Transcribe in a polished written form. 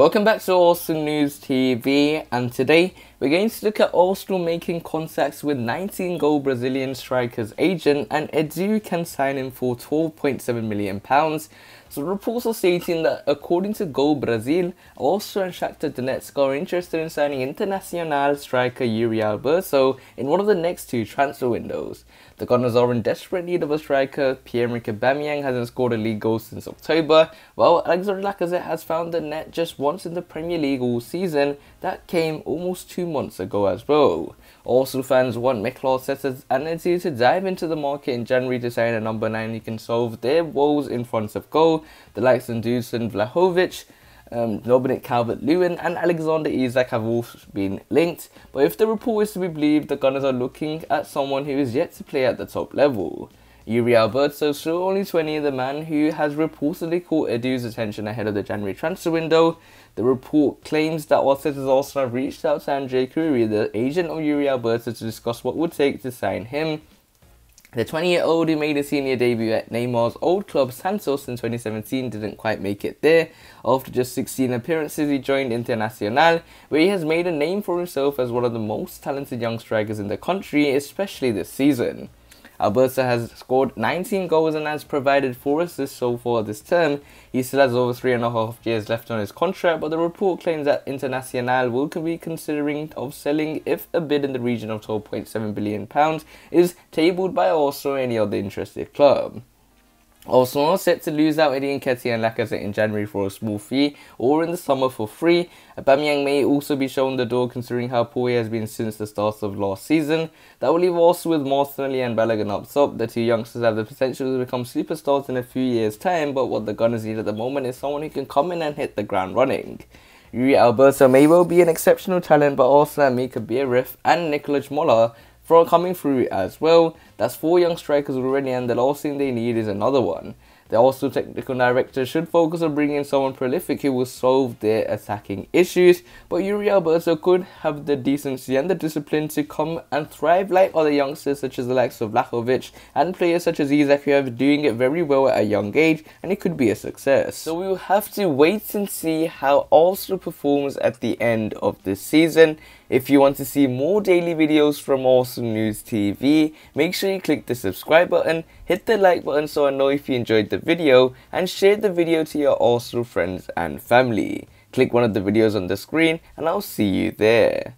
Welcome back to Arsenal News TV, and today we're going to look at Arsenal making contacts with 19-goal Brazilian striker's agent, and Edu can sign him for £12.7 million. So reports are stating that according to Gol Brazil, Arsenal and Shakhtar Donetsk are interested in signing Internacional striker Yuri Alberto in one of the next two transfer windows. The Gunners are in desperate need of a striker. Pierre-Emerick Aubameyang hasn't scored a league goal since October, while Alexander Lacazette has found the net just once in the Premier League all season. That came almost 2 months ago as well. Arsenal fans want Mikel Arteta's energy to dive into the market in January to sign a number 9 who can solve their woes in front of goal. The likes of Dusan Vlahovic, Dominic Calvert-Lewin and Alexander Izak have all been linked, but if the report is to be believed, the Gunners are looking at someone who is yet to play at the top level. Yuri Alberto, still only 20, the man who has reportedly caught Edu's attention ahead of the January transfer window. The report claims that Arteta's Arsenal have reached out to Andre Curie, the agent of Yuri Alberto, to discuss what would take to sign him. The 20-year-old who made a senior debut at Neymar's old club Santos in 2017 didn't quite make it there. After just 16 appearances, he joined Internacional, where he has made a name for himself as one of the most talented young strikers in the country, especially this season. Alberto has scored 19 goals and has provided 4 assists so far this term. He still has over 3.5 years left on his contract, but the report claims that Internacional will be considering of selling if a bid in the region of £12.7 billion is tabled by Arsenal or any other interested club. Arsenal are set to lose out Eddie Nketi and Lacazette in January for a small fee or in the summer for free. Aubameyang may also be shown the door considering how poor he has been since the start of last season. That will leave Arsenal with Martinelli and Balogun up top. The two youngsters have the potential to become superstars in a few years' time, but what the Gunners need at the moment is someone who can come in and hit the ground running. Yuri Alberto may well be an exceptional talent, but Arsenal and Mika Bierif and Nikola Jmola are coming through as well. That's 4 young strikers already, and the last thing they need is another one. The Arsenal technical director should focus on bringing in someone prolific who will solve their attacking issues, but Yuri Alberto could have the decency and the discipline to come and thrive like other youngsters such as the likes of Vlahovic and players such as Izak, who are doing it very well at a young age, and it could be a success. So we will have to wait and see how Arsenal performs at the end of this season. If you want to see more daily videos from Arsenal News TV, make sure you click the subscribe button, hit the like button so I know if you enjoyed the video, and share the video to your Arsenal friends and family. Click one of the videos on the screen and I'll see you there.